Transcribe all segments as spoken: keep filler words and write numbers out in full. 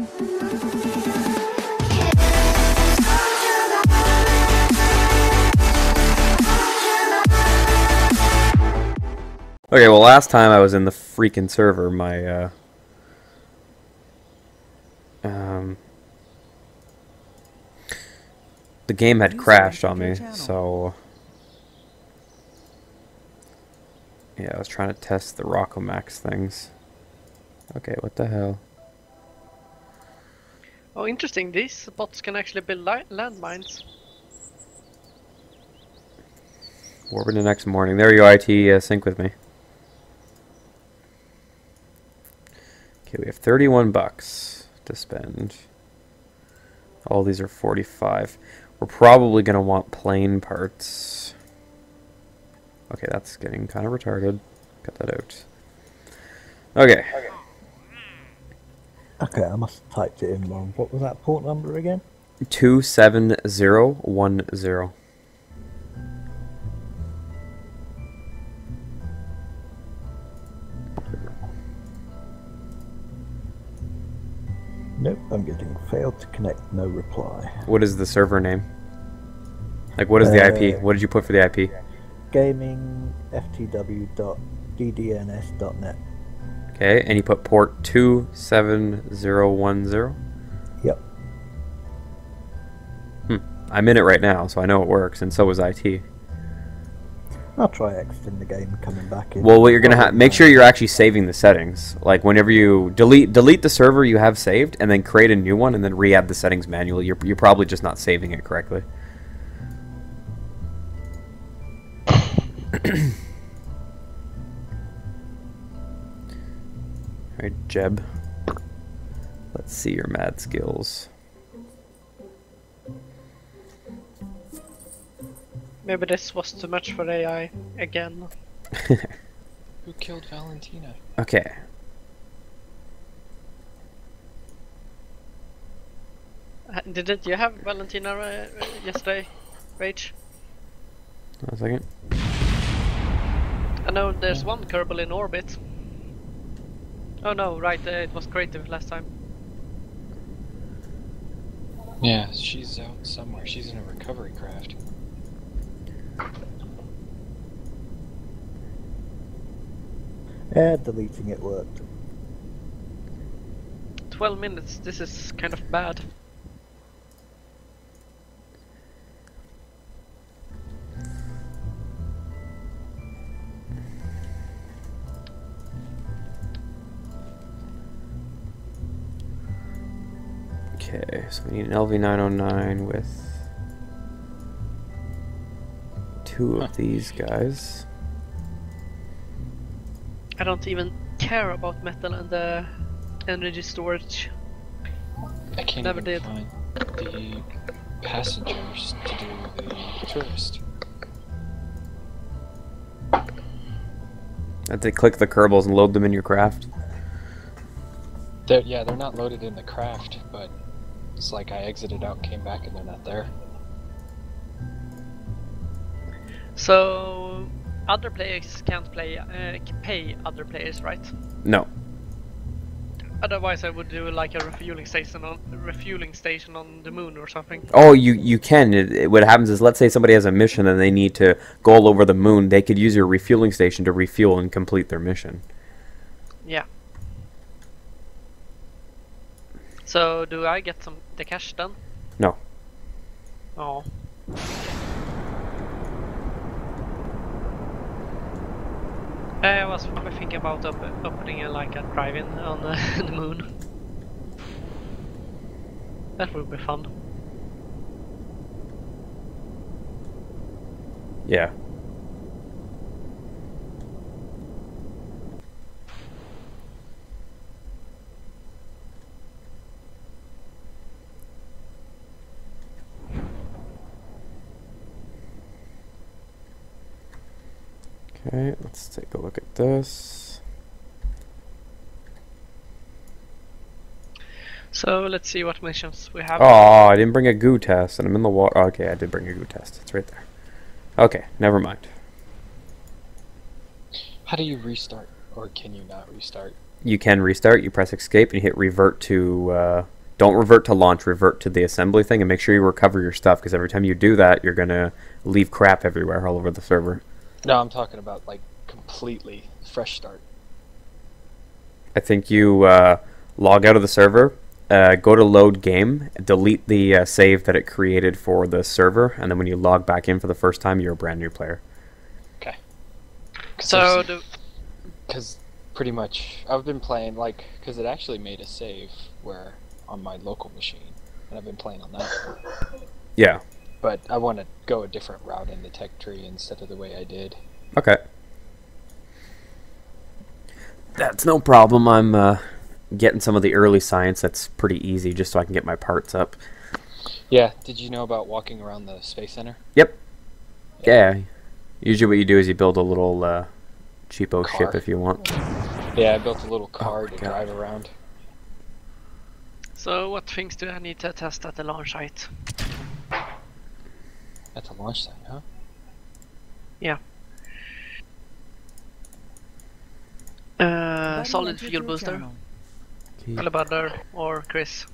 Okay, well, last time I was in the freaking server, my, uh, um, the game had crashed on me, so, yeah, I was trying to test the Rockomax things. Okay, what the hell? Oh, interesting, these bots can actually build landmines. Warping the next morning. There you go, I T, uh, sync with me. Okay, we have thirty-one bucks to spend. All these are forty-five. We're probably going to want plane parts. Okay, that's getting kind of retarded. Cut that out. Okay. Okay, I must have typed it in wrong. What was that port number again? two seven zero one zero. Nope, I'm getting failed to connect, no reply. What is the server name? Like, what is uh, the I P? What did you put for the I P? Gamingftw dot d d n s dot net. Okay, and you put port two seven zero one zero? Yep. Hmm, I'm in it right now, so I know it works, and so was I T. I'll try exiting the game, coming back in. Well, what you're gonna have, make sure you're actually saving the settings. Like whenever you delete delete the server you have saved, and then create a new one, and then re-add the settings manually. You're you're probably just not saving it correctly. All right, Jeb. Let's see your mad skills. Maybe this was too much for A I again. Who killed Valentina? Okay. Uh, didn't you have Valentina uh, yesterday, Rage? One second. I know there's one Kerbal in orbit. Oh no, right, uh, it was creative last time. Yeah, she's out somewhere. She's in a recovery craft. Yeah, deleting it worked. Twelve minutes, this is kind of bad. Okay, so we need an L V nine oh nine with two of these guys. I don't even care about metal and the energy storage. I can't Never even did. find the passengers to do the tourist. I have to click the Kerbals and load them in your craft. They're, yeah, they're not loaded in the craft, but it's like I exited out, came back, and they're not there. So, other players can't play, uh, pay other players, right? No. Otherwise, I would do like a refueling station on refueling station on the moon or something. Oh, you you can. It, it, what happens is, let's say somebody has a mission and they need to go all over the moon. They could use your refueling station to refuel and complete their mission. Yeah. So, do I get some the cash then? No. Oh. I was thinking about op opening a, like a drive-in on the, the moon. That would be fun. Yeah. Okay, let's take a look at this. So let's see what missions we have. Oh, I didn't bring a goo test, and I'm in the water. Okay, I did bring a goo test. It's right there. Okay, never mind. How do you restart, or can you not restart? you can restart. You press escape and you hit revert to, uh, don't revert to launch, revert to the assembly thing, and make sure you recover your stuff, because every time you do that, you're going to leave crap everywhere all over the server. No, I'm talking about like completely fresh start. I think you uh, log out of the server, uh, go to load game, delete the uh, save that it created for the server, and then when you log back in for the first time, you're a brand new player. Okay. So, because pretty much I've been playing, like, because it actually made a save where on my local machine, and I've been playing on that. Yeah. But I want to go a different route in the tech tree instead of the way I did. Okay. That's no problem. I'm uh, getting some of the early science that's pretty easy, just so I can get my parts up. Yeah, did you know about walking around the Space Center? Yep. Yeah. yeah. Usually what you do is you build a little uh, cheapo car. ship if you want. Yeah, I built a little car oh to God. drive around. So what things do I need to test at the launch site? At the launch site, huh? Yeah. Uh, solid fuel booster. Elevator or Chris.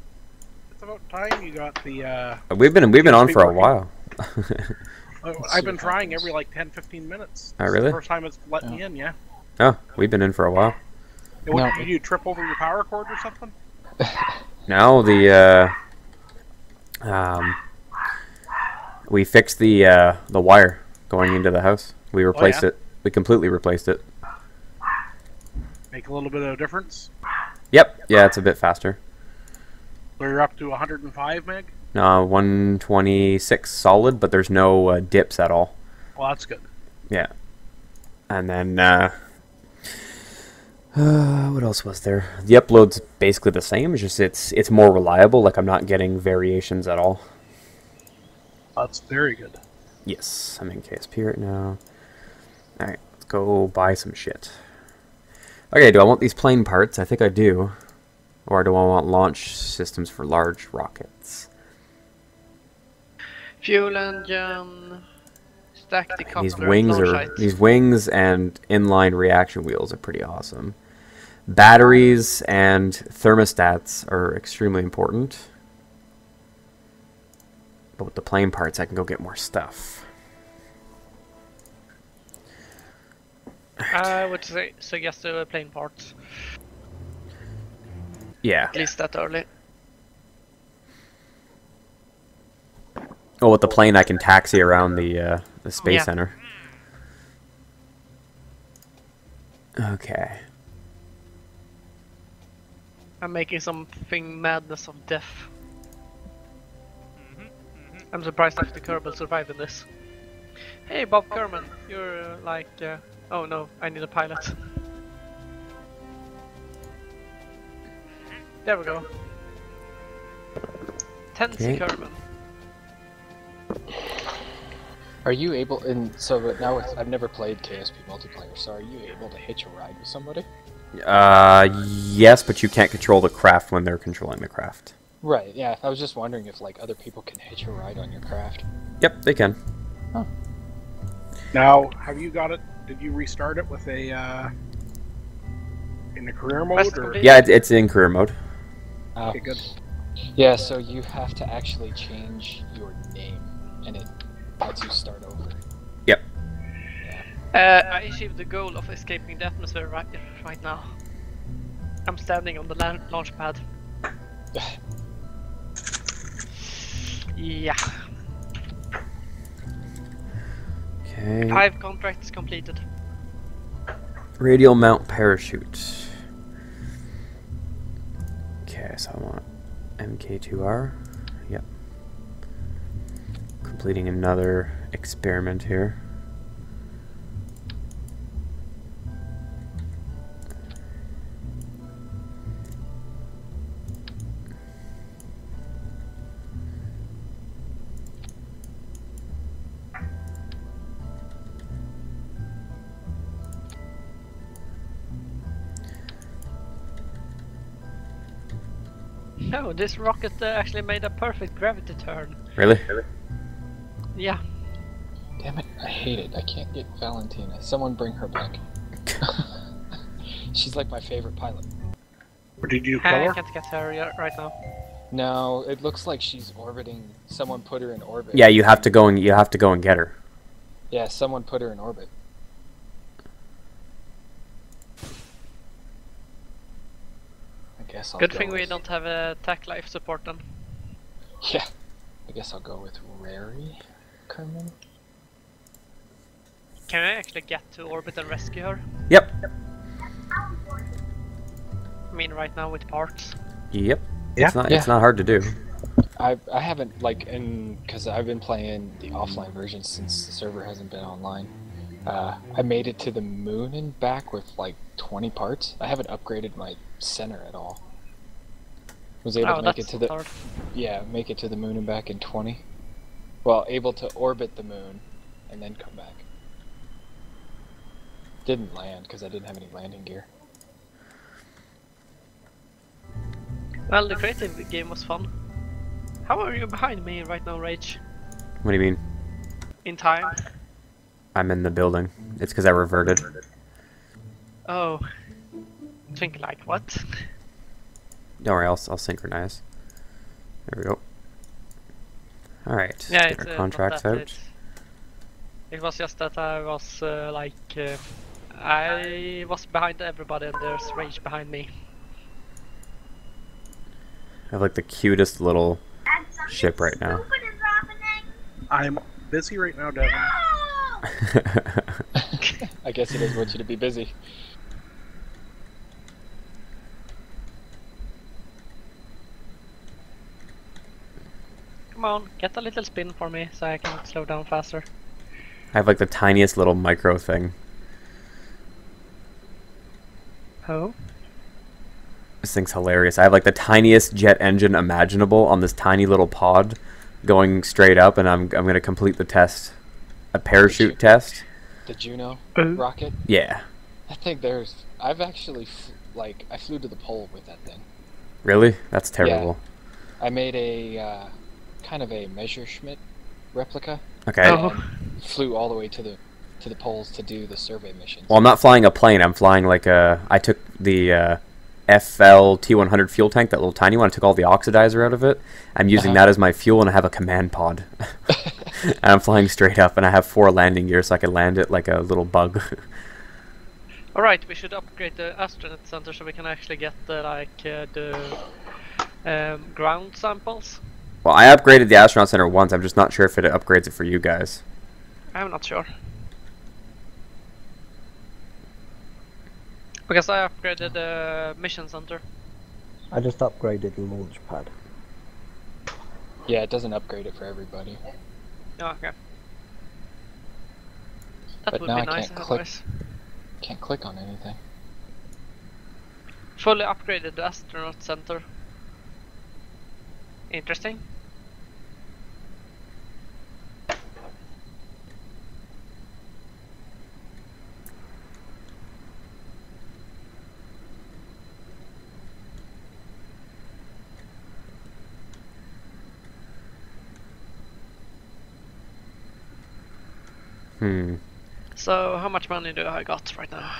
It's about time you got the. Uh, we've been we've been on for a while. I've been trying every like ten, fifteen minutes. Oh, really? It's the first time it's let me in, yeah. Oh, we've been in for a while. No. Did you trip over your power cord or something? No, the uh, um, we fixed the uh, the wire going into the house. We replaced oh, yeah? it. We completely replaced it. Make a little bit of a difference? Yep. Yeah, it's a bit faster. So you're up to one hundred and five meg? No, one twenty-six solid, but there's no uh, dips at all. Well, that's good. Yeah. And then, uh, uh, what else was there? The upload's basically the same. It's just it's, it's more reliable. Like, I'm not getting variations at all. That's very good. Yes. I'm in K S P right now. All right. Let's go buy some shit. Okay, do I want these plane parts? I think I do. Or do I want launch systems for large rockets? Fuel engine. Stack the these wings are height. These wings and inline reaction wheels are pretty awesome. Batteries and thermostats are extremely important. But with the plane parts, I can go get more stuff. I would say suggest uh, plane parts. Yeah. At least that early. Oh, with the plane, I can taxi around the uh, the space yeah. center. Okay. I'm making something madness of death. Mm-hmm, mm-hmm. I'm surprised if the Kerbal survived in this. Hey, Bob Kerman, you're uh, like. Uh, Oh no, I need a pilot. There we go. Tensy Carmen. Are you able, and so now it's, I've never played K S P multiplayer, so are you able to hitch a ride with somebody? Uh, yes, but you can't control the craft when they're controlling the craft. Right, yeah, I was just wondering if like other people can hitch a ride on your craft. Yep, they can. Huh. Now, have you got it? Did you restart it with a uh, in the career mode? Or? Yeah, it, it's in career mode. Uh, okay, good. Yeah, so you have to actually change your name, and it lets you start over. Yep. Yeah. Uh, I achieved the goal of escaping the atmosphere right right now. I'm standing on the land launch pad. Yeah. Five contracts completed. Radial mount parachute. Okay, so I want M K two R. Yep. Completing another experiment here. No, this rocket uh, actually made a perfect gravity turn. Really? Really? Yeah. Damn it, I hate it. I can't get Valentina. Someone bring her back. She's like my favorite pilot. What did you call her? I can't get to her right now. No, it looks like she's orbiting. Someone put her in orbit. Yeah, you have to go and you have to go and get her. Yeah, someone put her in orbit. I guess I'll. Good go thing with... we don't have a tech life support then. Yeah, I guess I'll go with Rary Kerman. Can I actually get to orbit and rescue her? Yep. yep. I mean, right now with parts. Yep. Yeah. It's not. Yeah. It's not hard to do. I I haven't like in because I've been playing the offline version since the server hasn't been online. Uh, I made it to the moon and back with like twenty parts. I haven't upgraded my center at all. Was able oh, to make it to the hard. yeah make it to the moon and back in twenty. Well, able to orbit the moon and then come back. Didn't land because I didn't have any landing gear. Well, the creative game was fun. How are you behind me right now, Rage? What do you mean? In time? I'm in the building. It's because I reverted. Oh. Think like what? Don't worry, I'll, I'll synchronize. There we go. Alright, yeah, get our uh, contracts out. It, it was just that I was uh, like... Uh, I was behind everybody and there's Rage behind me. I have like the cutest little ship right now. I'm busy right now, Devin. No! I guess he doesn't want you to be busy. Come on, get a little spin for me so I can slow down faster. I have like the tiniest little micro thing. Oh? This thing's hilarious. I have like the tiniest jet engine imaginable on this tiny little pod going straight up, and I'm, I'm going to complete the test. A parachute the test. The Juno uh-huh. rocket? Yeah. I think there's... I've actually, like, I flew to the pole with that thing. Really? That's terrible. Yeah. I made a, uh, kind of a Measure Schmidt replica. Okay. Oh. Flew all the way to the to the poles to do the survey missions. Well, I'm not flying a plane. I'm flying like a... I took the... Uh, F L T one hundred fuel tank, that little tiny one. I took all the oxidizer out of it. I'm using uh-huh. that as my fuel, and I have a command pod. And I'm flying straight up, and I have four landing gears, so I can land it like a little bug. All right, we should upgrade the astronaut center so we can actually get the, like uh, the um, ground samples. Well, I upgraded the astronaut center once. I'm just not sure if it upgrades it for you guys. I'm not sure. Because I upgraded the uh, mission center. I just upgraded the launch pad. Yeah, it doesn't upgrade it for everybody. Oh, okay. That but would now be I nice can't click, can't click on anything. Fully upgraded the astronaut center. Interesting. Hmm. So, how much money do I got right now?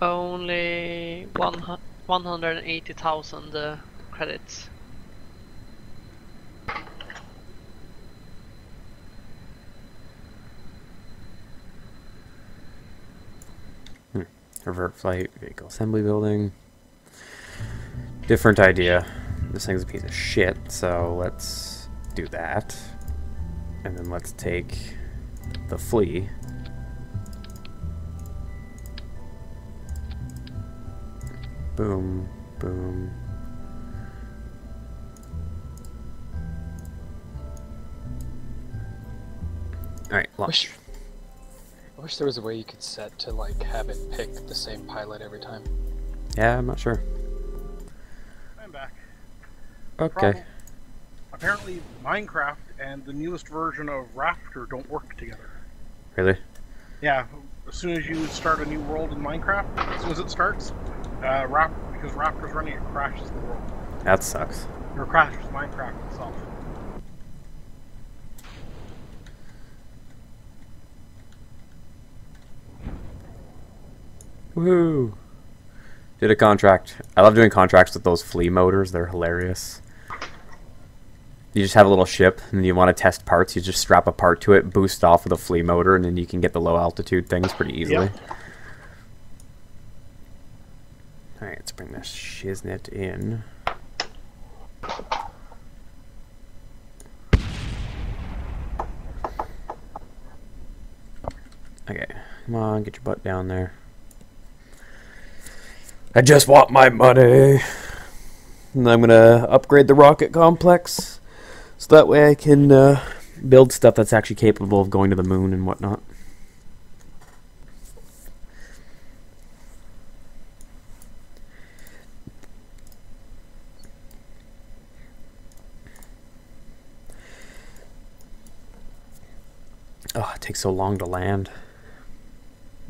Only one one hundred and eighty thousand uh, credits. Hmm. Revert flight, vehicle assembly building. Different idea. This thing's a piece of shit. So let's. Do that, and then let's take the flea. Boom, boom. All right, launch. I wish there was a way you could set to like have it pick the same pilot every time. Yeah, I'm not sure. I'm back. Okay. Problem. Apparently, Minecraft and the newest version of Raptor don't work together. Really? Yeah. As soon as you start a new world in Minecraft, as soon as it starts, uh, Rap because Raptor's running, it crashes the world. That sucks. Or crashes Minecraft itself. Woohoo! Did a contract. I love doing contracts with those flea motors. They're hilarious. You just have a little ship and you want to test parts. You just strap a part to it, boost off with a flea motor, and then you can get the low altitude things pretty easily. Yep. Alright, let's bring this shiznit in. Okay, come on, get your butt down there. I just want my money. And I'm going to upgrade the rocket complex so that way I can uh, build stuff that's actually capable of going to the moon and whatnot. Oh, it takes so long to land.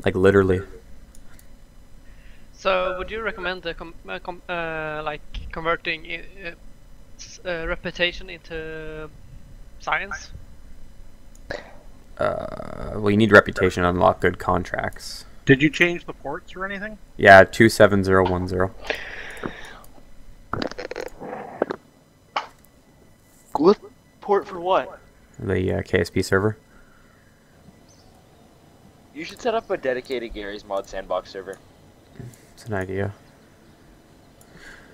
Like, literally. So, would you recommend the com uh, com uh, like converting I uh, uh, reputation into science? Uh, well, you need reputation to unlock good contracts. Did you change the ports or anything? Yeah, two seven zero one zero. What port for what? The uh, K S P server. You should set up a dedicated Gary's Mod sandbox server. It's an idea.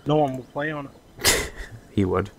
No one will play on it. He would.